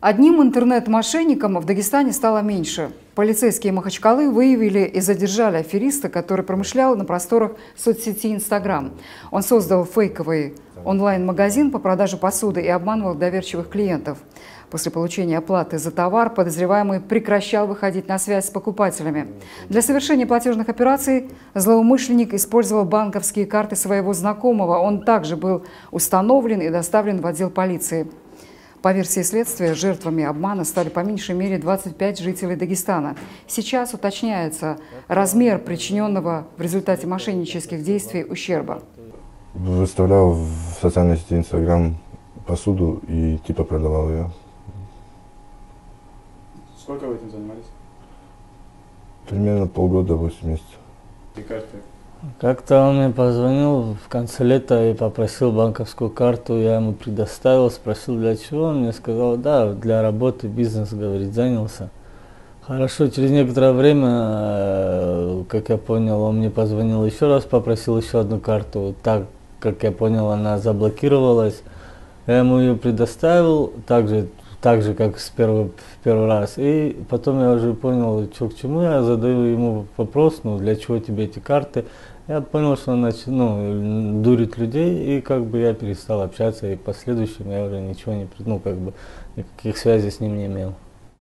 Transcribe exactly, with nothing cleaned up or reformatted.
Одним интернет-мошенником в Дагестане стало меньше. Полицейские Махачкалы выявили и задержали афериста, который промышлял на просторах соцсети Instagram. Он создал фейковый онлайн-магазин по продаже посуды и обманывал доверчивых клиентов. После получения оплаты за товар подозреваемый прекращал выходить на связь с покупателями. Для совершения платежных операций злоумышленник использовал банковские карты своего знакомого. Он также был установлен и доставлен в отдел полиции. По версии следствия, жертвами обмана стали по меньшей мере двадцать пять жителей Дагестана. Сейчас уточняется размер причиненного в результате мошеннических действий ущерба. Выставлял в социальной сети Instagram посуду и типа продавал ее. Сколько вы этим занимались? Примерно полгода, восемь месяцев. И карты? Как-то он мне позвонил в конце лета и попросил банковскую карту, я ему предоставил, спросил, для чего, он мне сказал, да, для работы, бизнес, говорит, занялся. Хорошо, через некоторое время, как я понял, он мне позвонил еще раз, попросил еще одну карту, так, как я понял, она заблокировалась, я ему ее предоставил, так же, так же как в первый, в первый раз, и потом я уже понял, что к чему, я задаю ему вопрос, ну, для чего тебе эти карты, я понял, что он нач... ну, дурит людей, и как бы я перестал общаться, и в последующем я уже ничего не, ну, как бы, никаких связей с ним не имел.